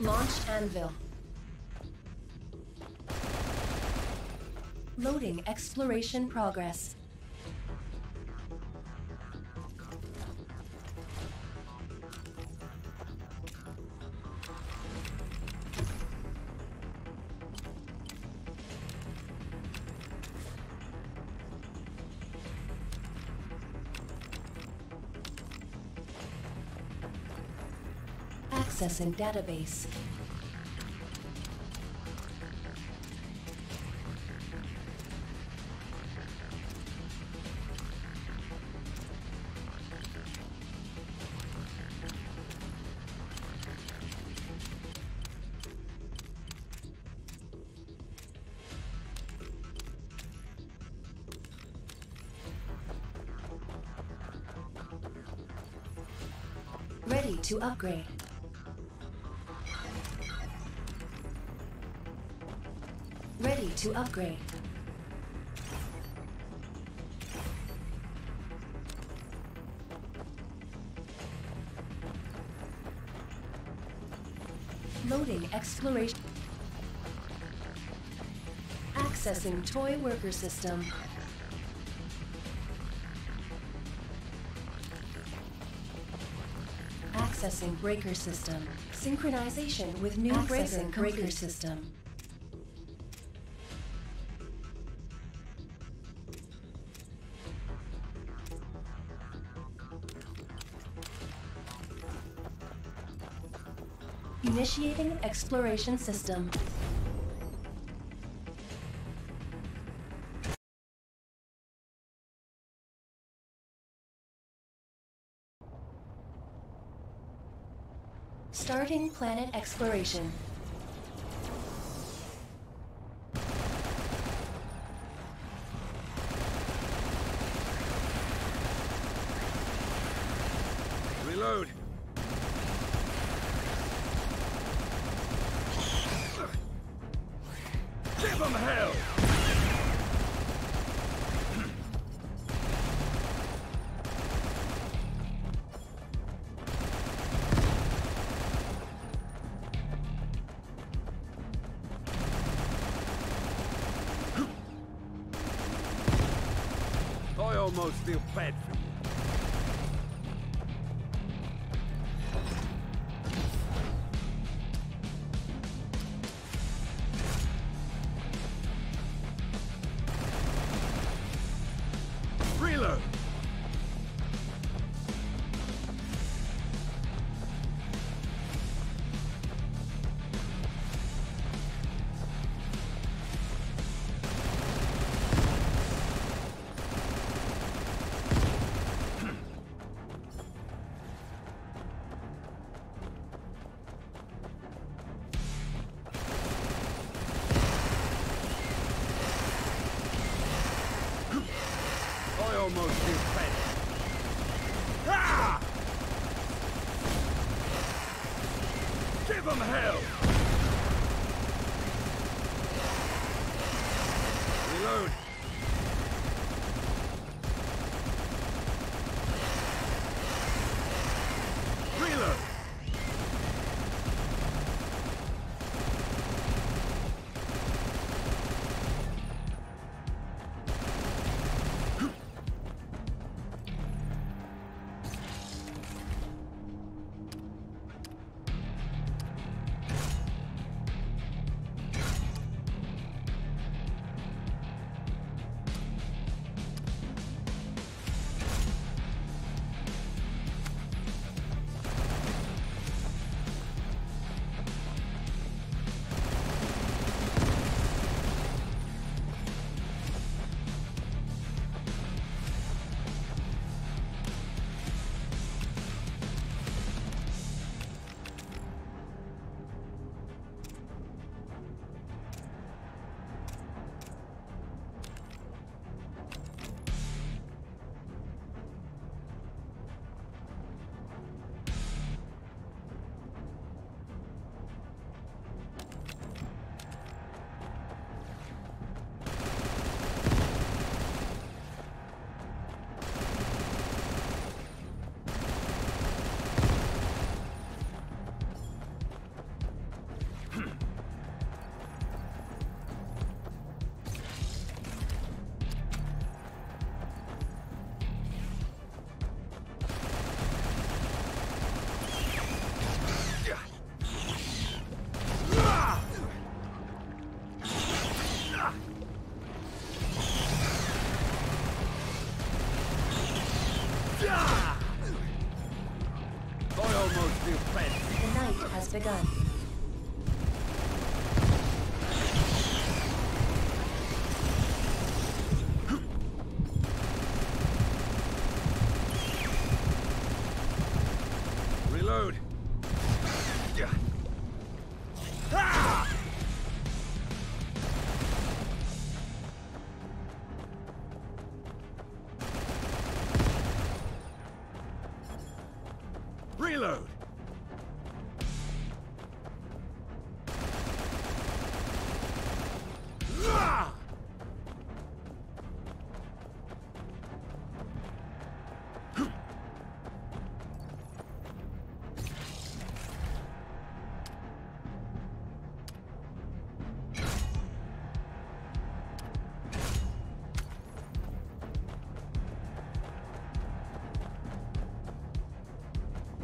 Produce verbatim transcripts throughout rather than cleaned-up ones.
Launch Anvil. Loading exploration progress. Accessing database. Ready to upgrade. Ready to upgrade. Loading exploration. Accessing toy worker system. Accessing breaker system. Synchronization with new breaker, breaker system. Initiating exploration system. Starting planet exploration. Reload. Give them hell. I almost feel bad for you. Almost ah! Give them hell! Reload! Reload! begun. Reload.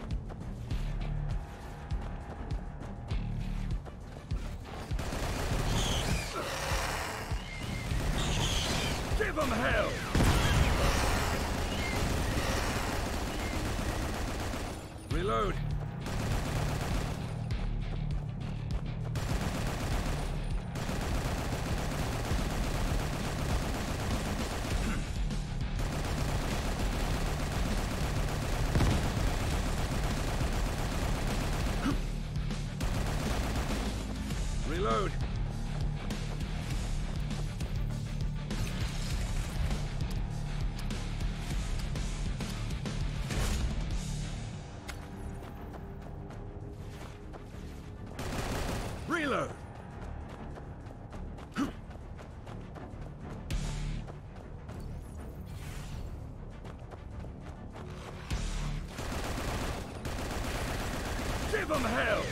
Reload. Give 'em hell! Reload! Reload! Reload! Give 'em hell!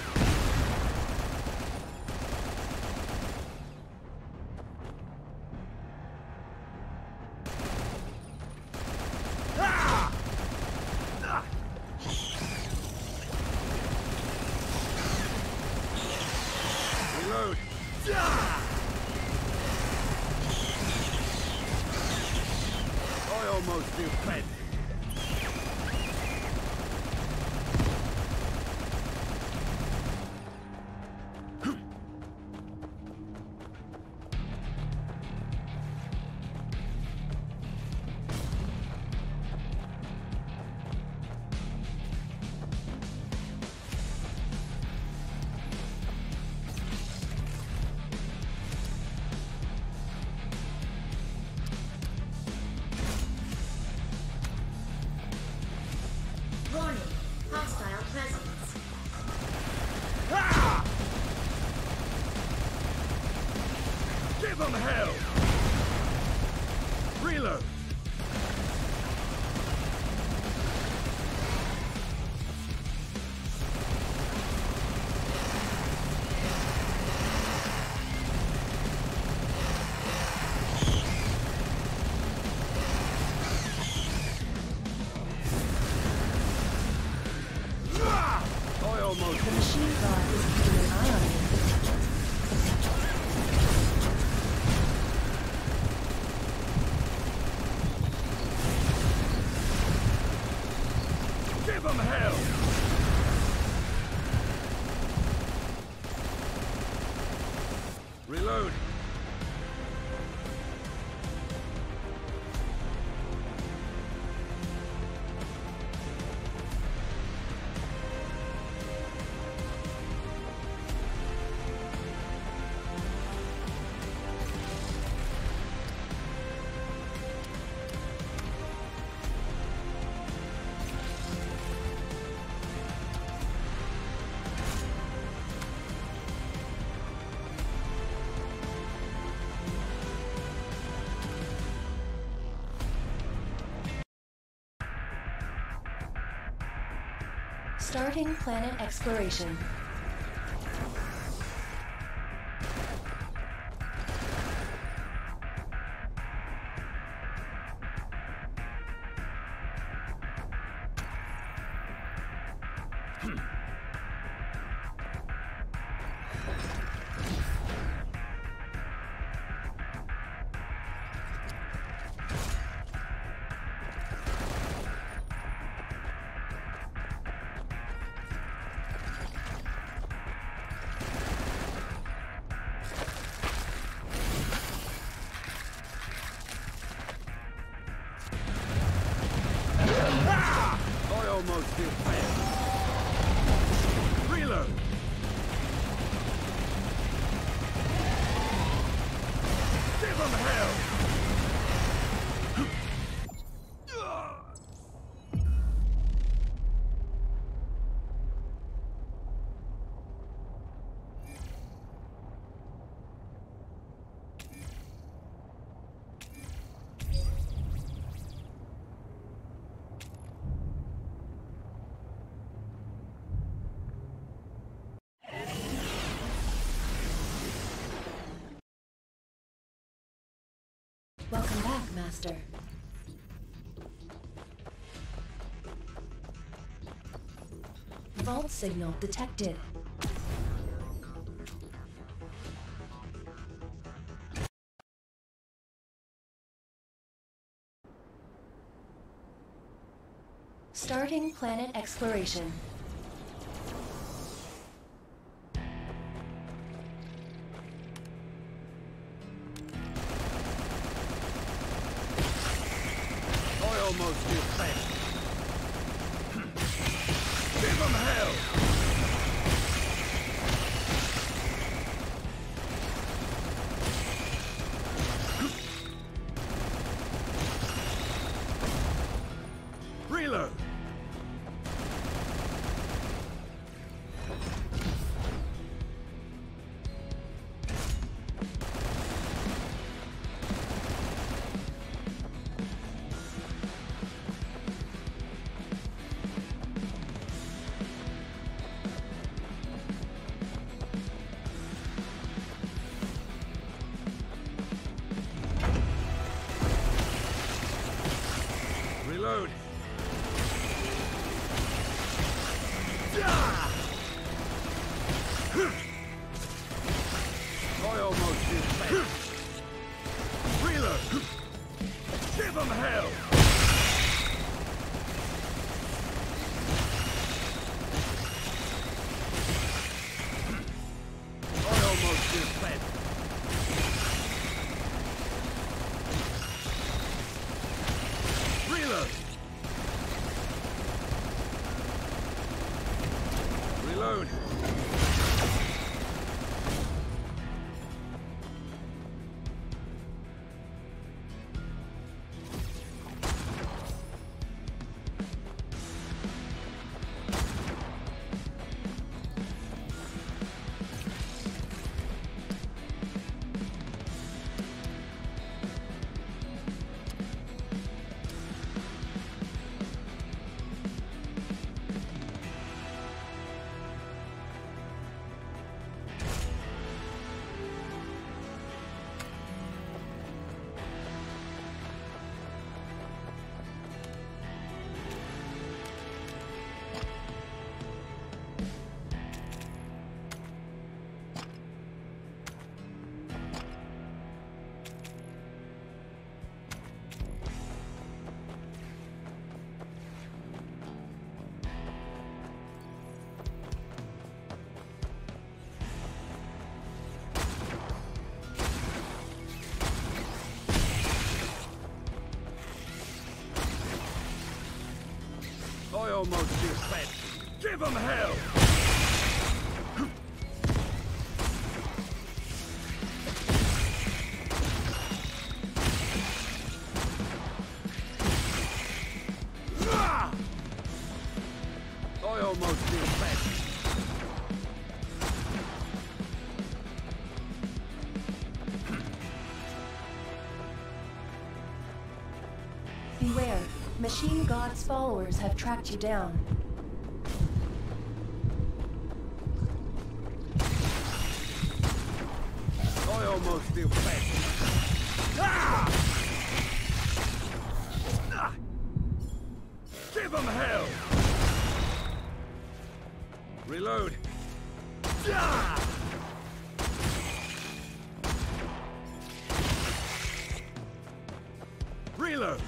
Reload. I almost feel fed. Give 'em hell! Reload! I almost... The machine gun is keeping an eye on you. Give 'em hell! Reload! Starting planet exploration. Hmm. almost hit fast. Reload. Give him hell. Welcome back, Master. Vault signal detected. Starting planet exploration. Almost do things. Give them hell! Reload! Reload. I almost did that. Reload. Give them hell. I almost did that. Reload. I almost did that. Give them hell! I almost did that. Beware. Machine God's followers have tracked you down. I almost feel bad. Ah! Ah! Give them hell! Reload. Ah! Reload.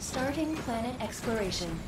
Starting planet exploration.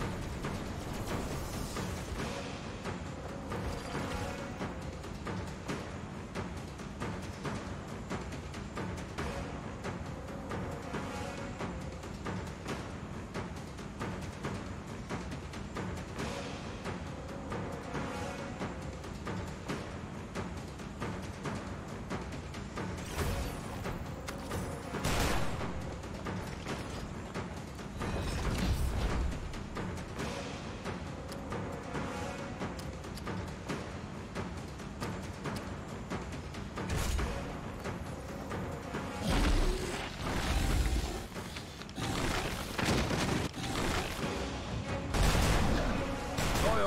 I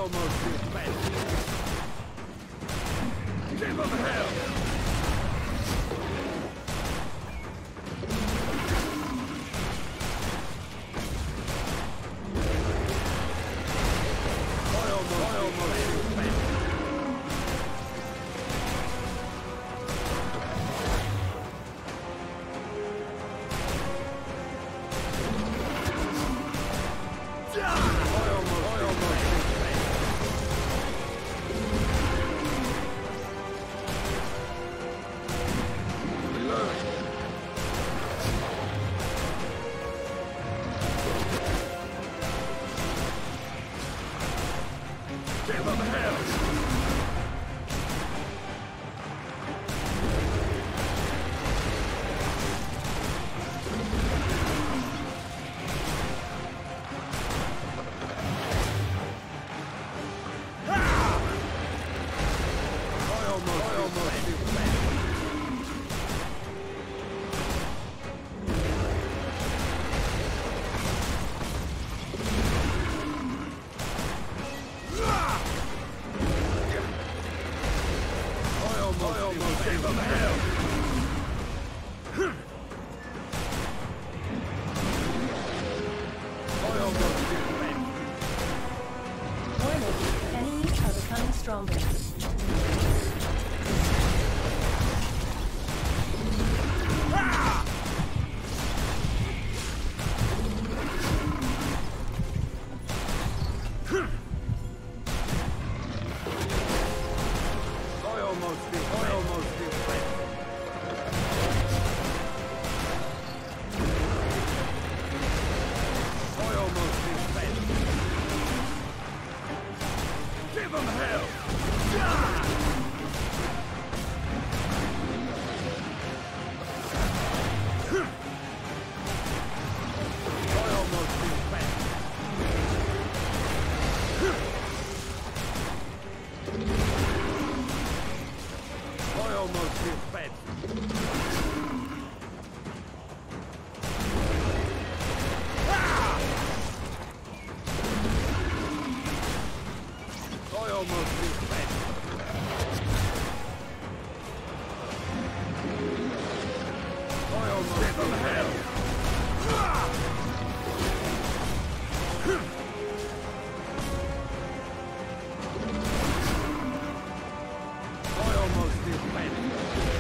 almost did planet.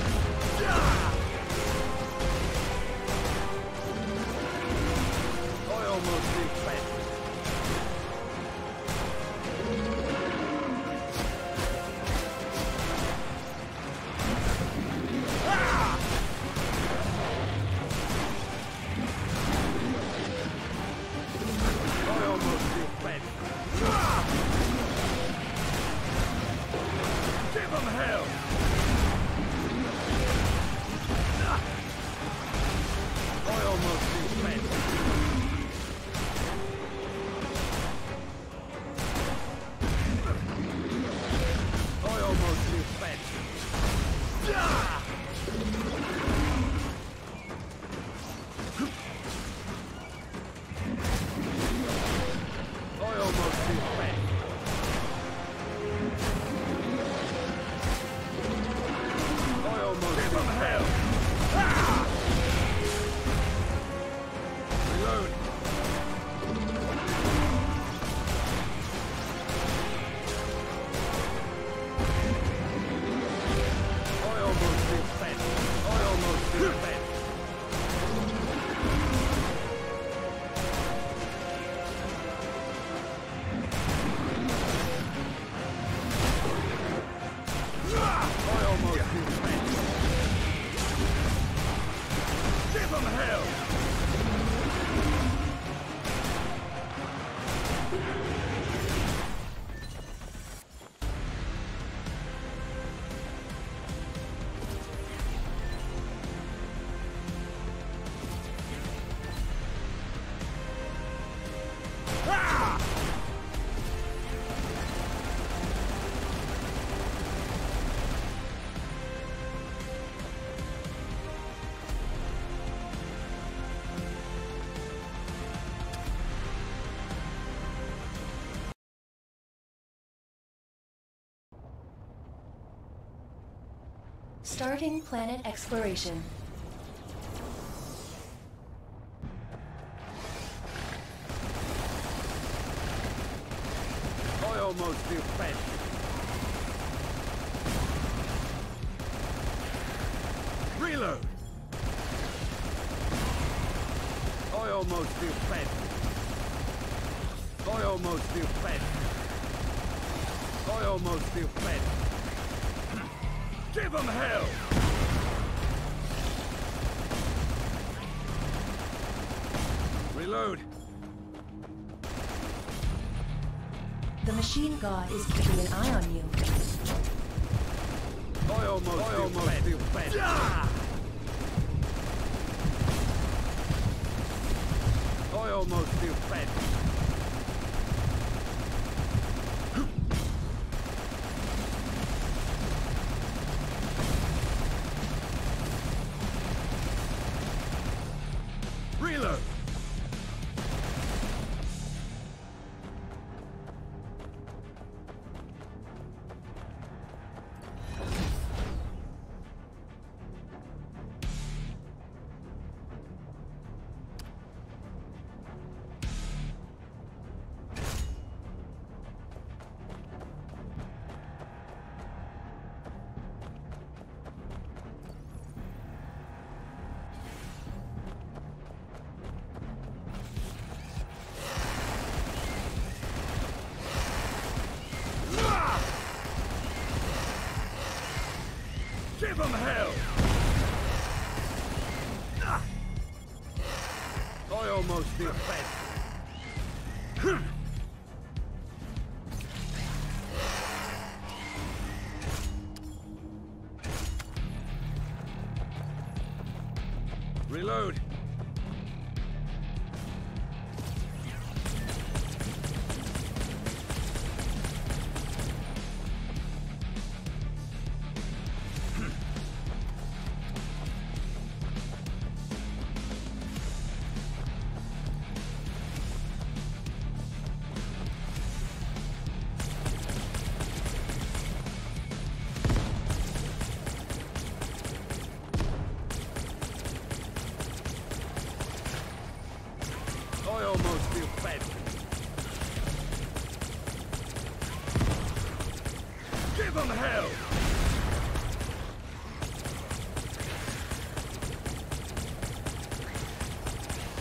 Starting planet exploration. I almost feel fed. Reload. I almost feel fed. I almost feel fed. I almost feel fed. Give them hell! Reload! The machine god is keeping an eye on you. I almost, I almost feel fed. Yeah! I almost feel fed. Give them hell! I almost feel fed.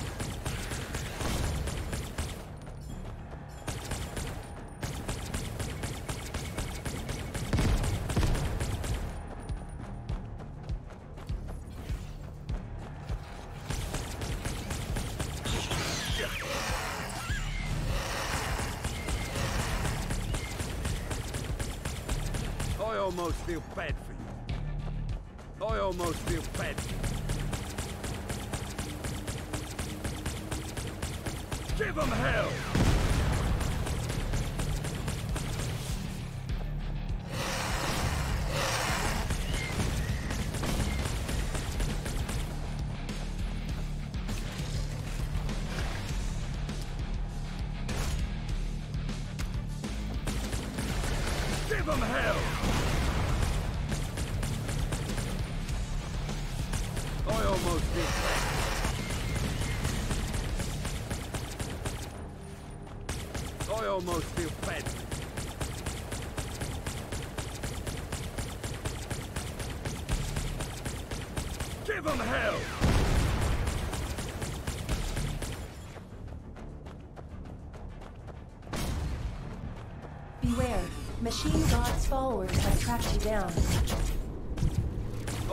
Reload! Give them hell! I almost feel bad for you. I almost feel bad for you. Give them hell! Give them hell! I almost did that. I almost feel bad. Give them hell! Beware. Machine God's followers have tracked you down.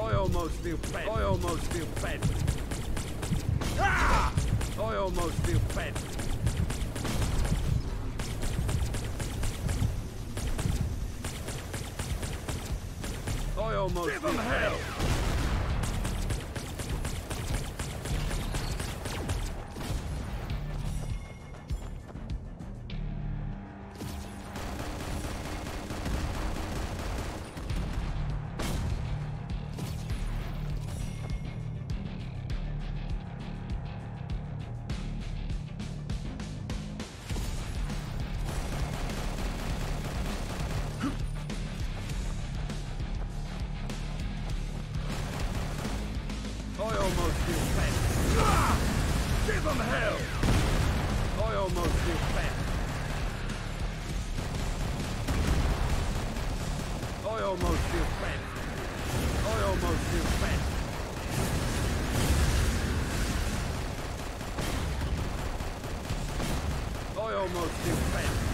I almost feel fed. I almost feel fed. Ah! I almost feel fed. I almost Give feel them fed. Hell! defense. Give them hell. I almost defense. I almost defense. I almost defense. I almost defense.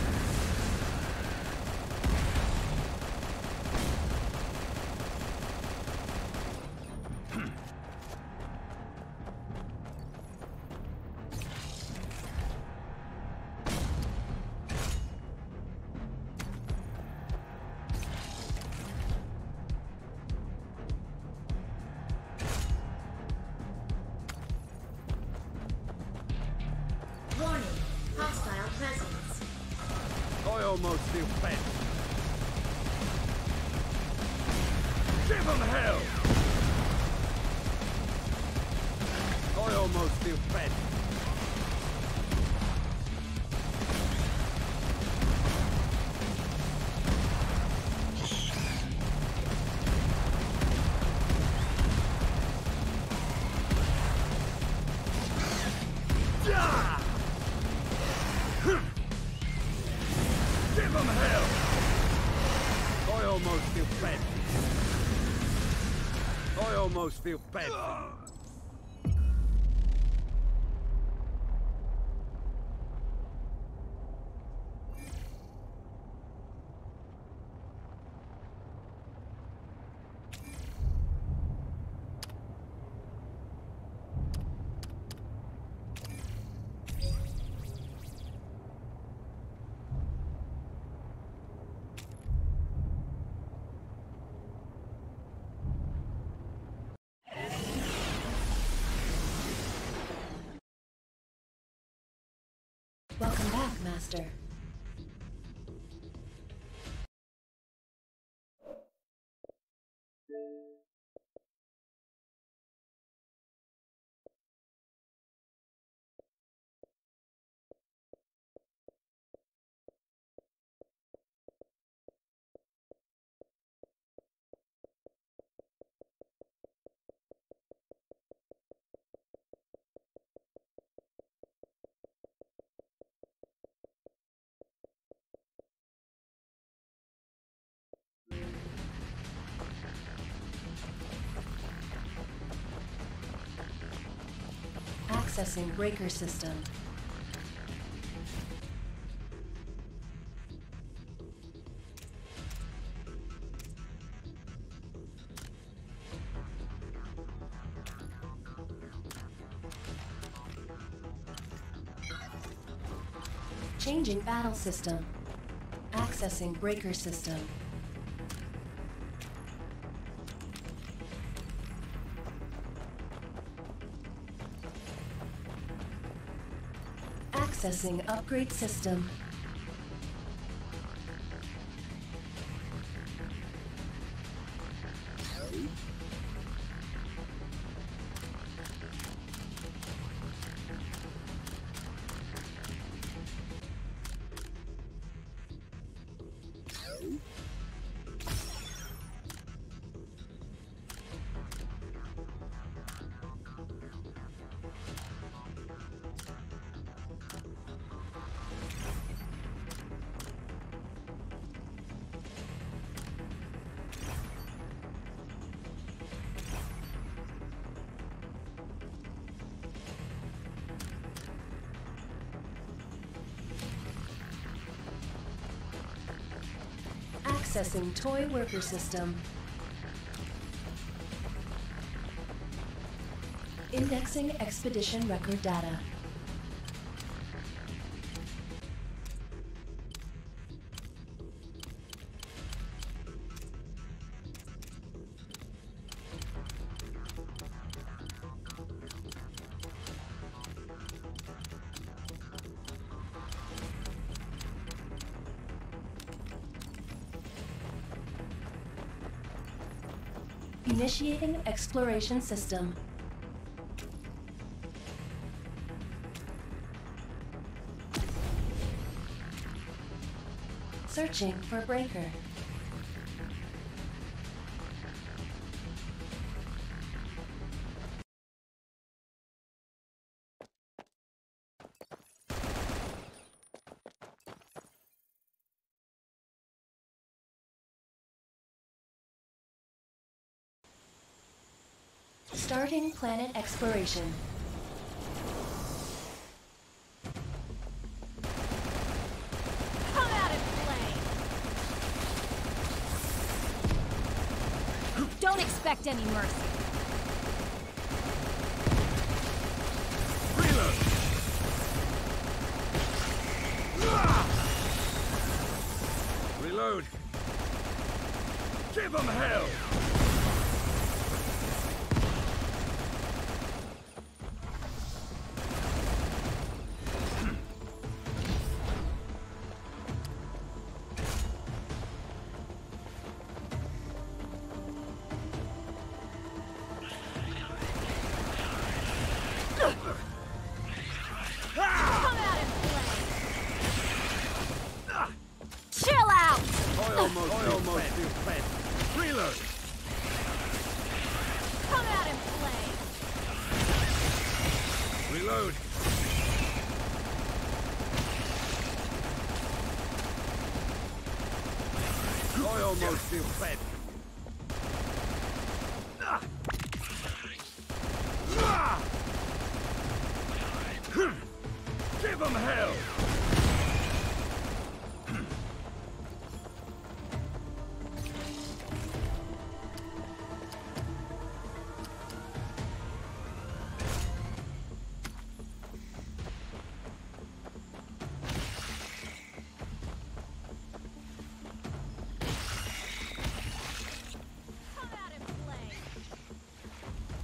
Almost defense. Give them hell! I almost defense. I almost feel bad. Welcome back, Master. Accessing breaker system. Changing battle system. Accessing breaker system. Accessing upgrade system. Accessing toy worker system. Indexing expedition record data. Initiating exploration system. Searching for breaker. Starting planet exploration. Don't expect any mercy. Reload. Reload. Give them hell.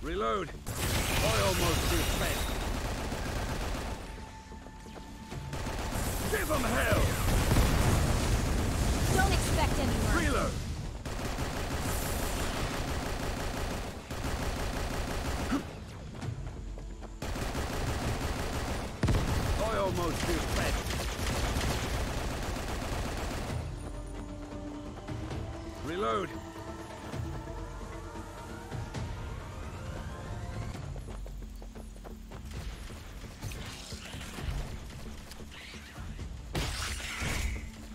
Reload. I almost did that. Give them hell. Don't expect anyone. Reload. I almost did that. Reload. Don't expect it.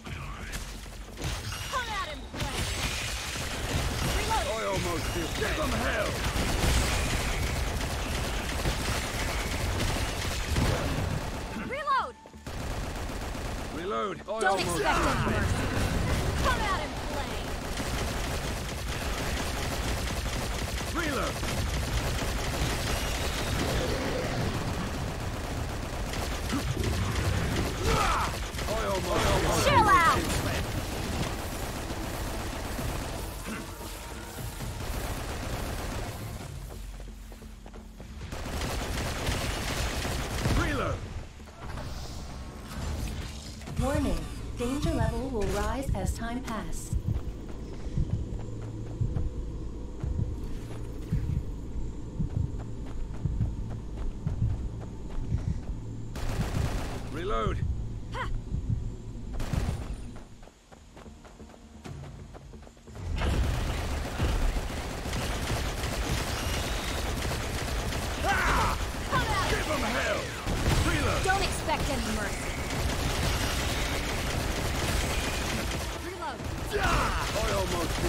Come out and play. Reload. Chill out. Reload. Warning. Danger level will rise as time passes. Reload. Ha. Ah! Give them hell. Reload. Don't expect any mercy. I almost did.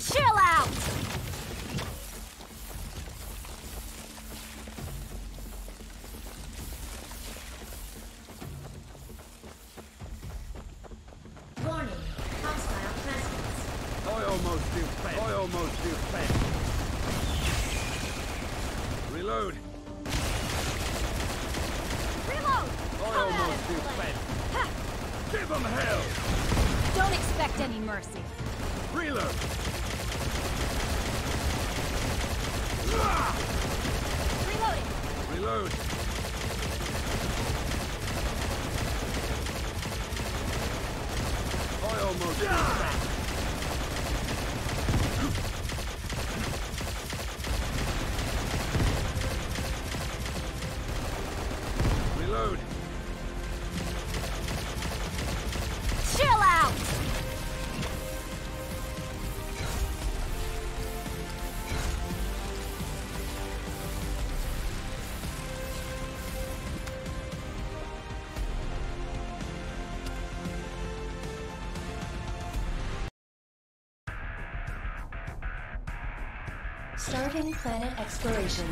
Chill out. Warning. Hostile presence. I almost did. I almost did. Reload. I almost did that. Give them hell! Don't expect any mercy. Reload! Reloading! Reload! I almost did that. Starting planet exploration.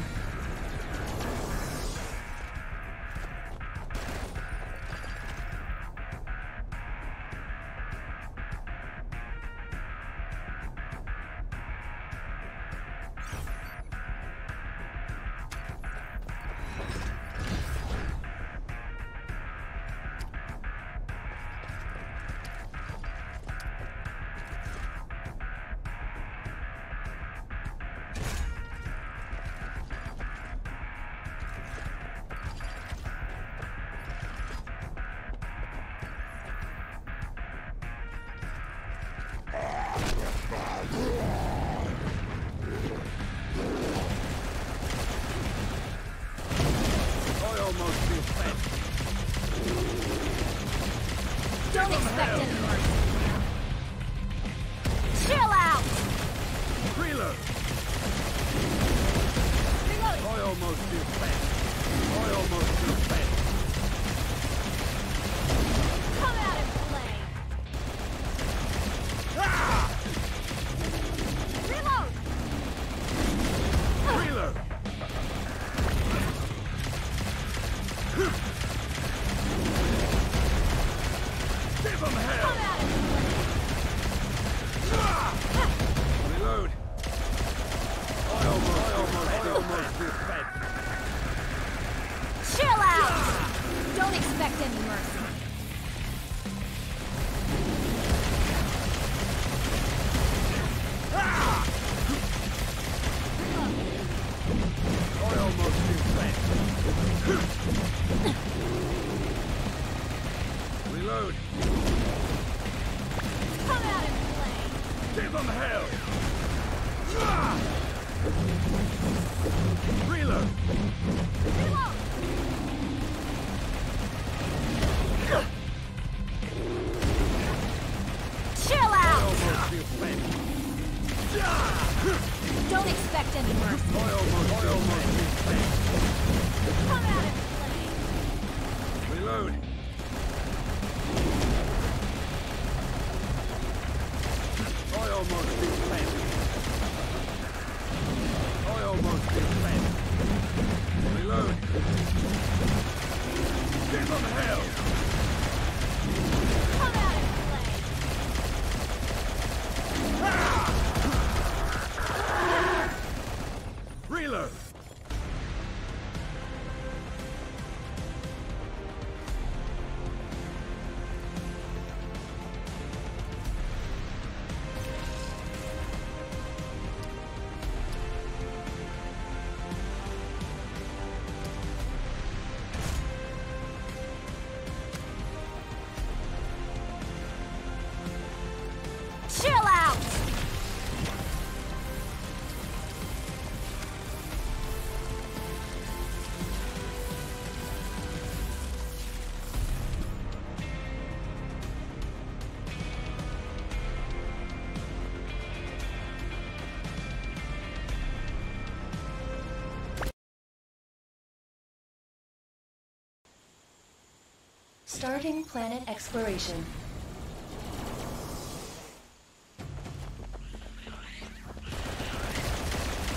Starting planet exploration.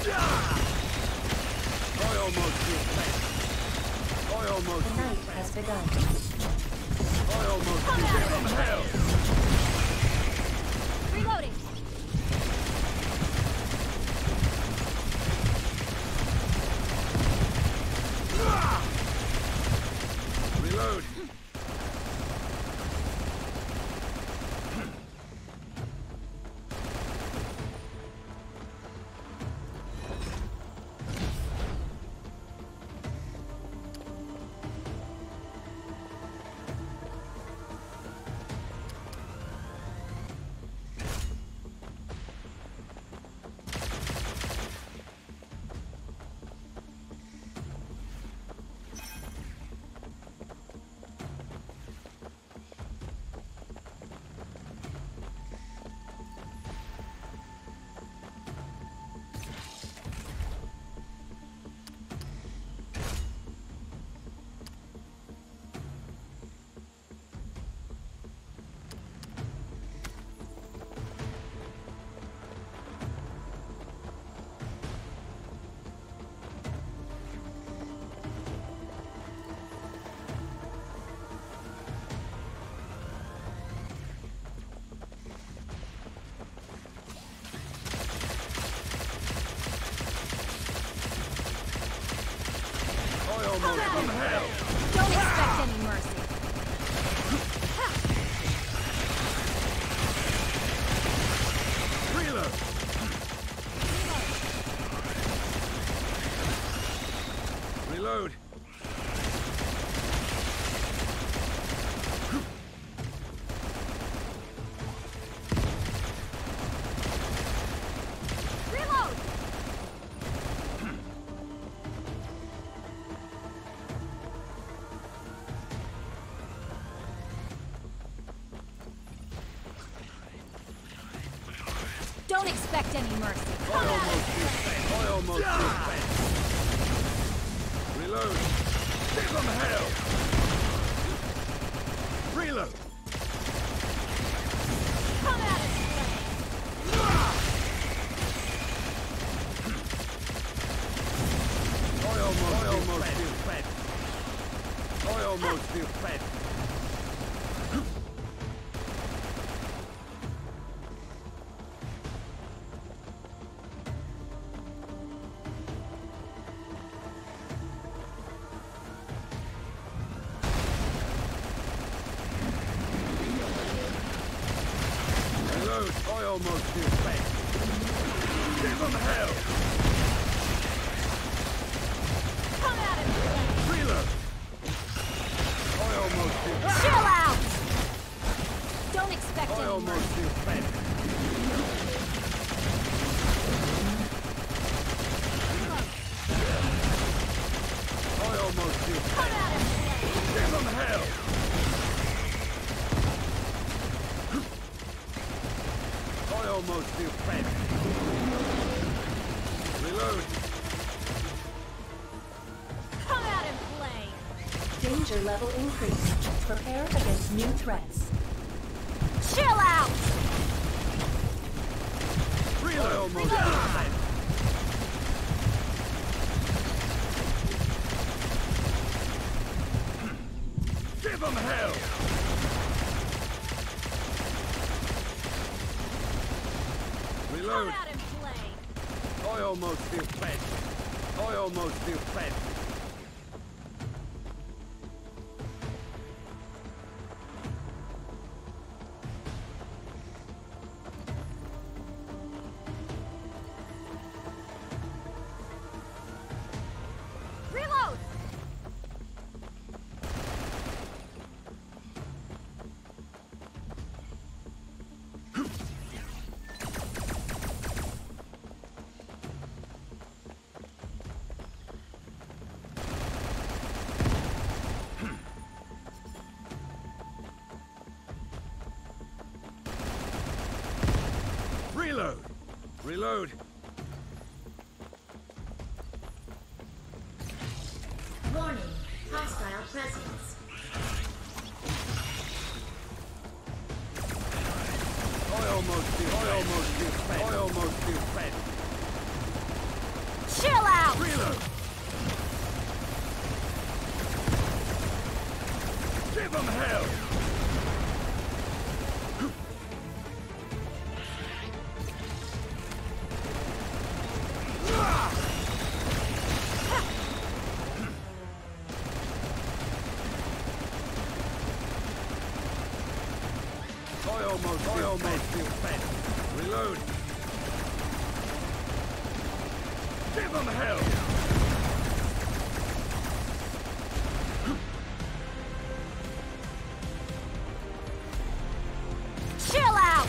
I almost knew that. I almost knew that. The night has begun. I almost knew that. From hell. Reloading. Don't expect any mercy. Reload. Reload. Don't expect any mercy. I almost do that. I almost do that. Reload. Give them hell. Reload. Come at us. I almost, I almost feel fed. I almost feel fed. I almost feel fed. Give them hell! Come at it! Reload! I almost feel fed. Chill out! Don't expect it. I almost feel fed. I almost feel fed. Come at it! Give them hell! Almost feel fed. Reload. Come out and play. Danger level increased. Prepare against new threats. Chill out. Reload. I almost feel fed. Give them hell. Come out and play. I almost feel fed. I almost feel fed. Reload. Reload! Reload! Warning! Hostile presence! I almost feel fed. I almost feel fed. I almost feel fed. Chill out! Reload! Give them hell! I almost feel fed. Reload. Give them hell. Chill out.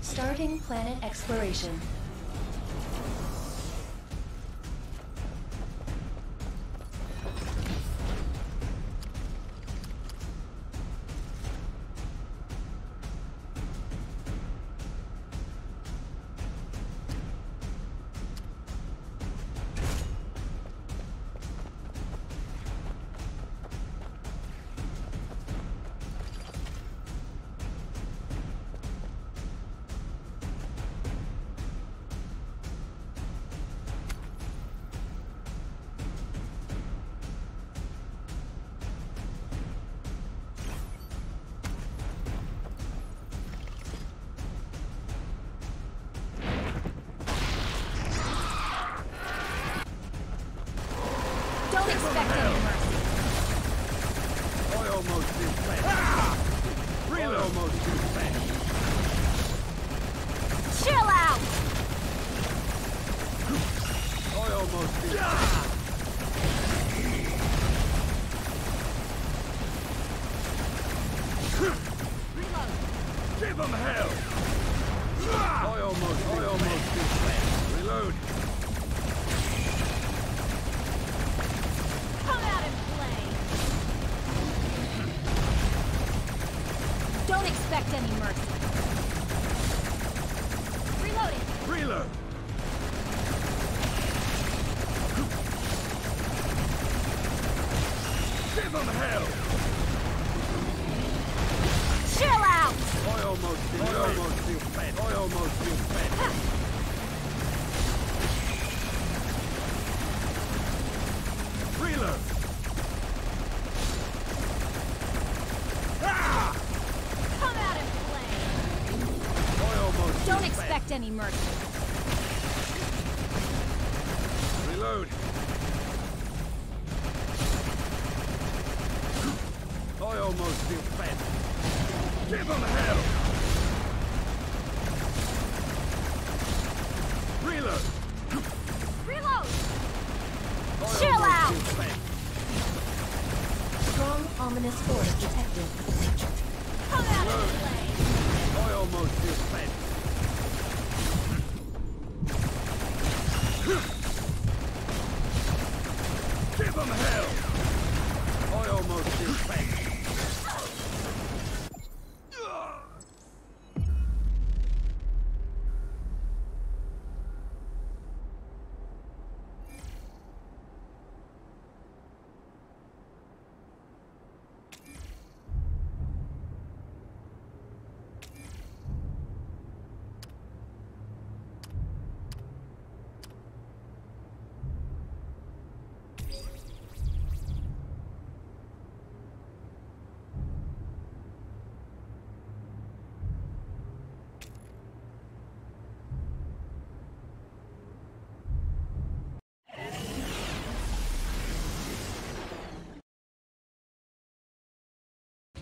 Starting planet exploration. expect any mercy. I almost did that. Really almost did that. Chill out. I almost did that. Give them hell! I almost, I almost did that. Reload. Come out and play. Don't expect any mercy. Reloading. Reload. Give them hell. I almost feel I almost feel bad. I almost feel bad. Reload. Come out and play. I almost Don't expect bad. any mercy. Reload. I almost feel bad. Give them hell. Reload! Reload! Chill out! Strong, ominous force detected. Come out of the way! I almost feel bad. Give them hell! I almost feel bad.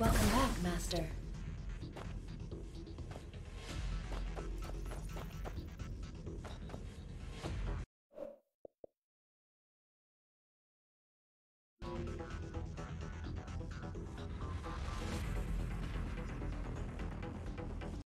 Welcome back, Master.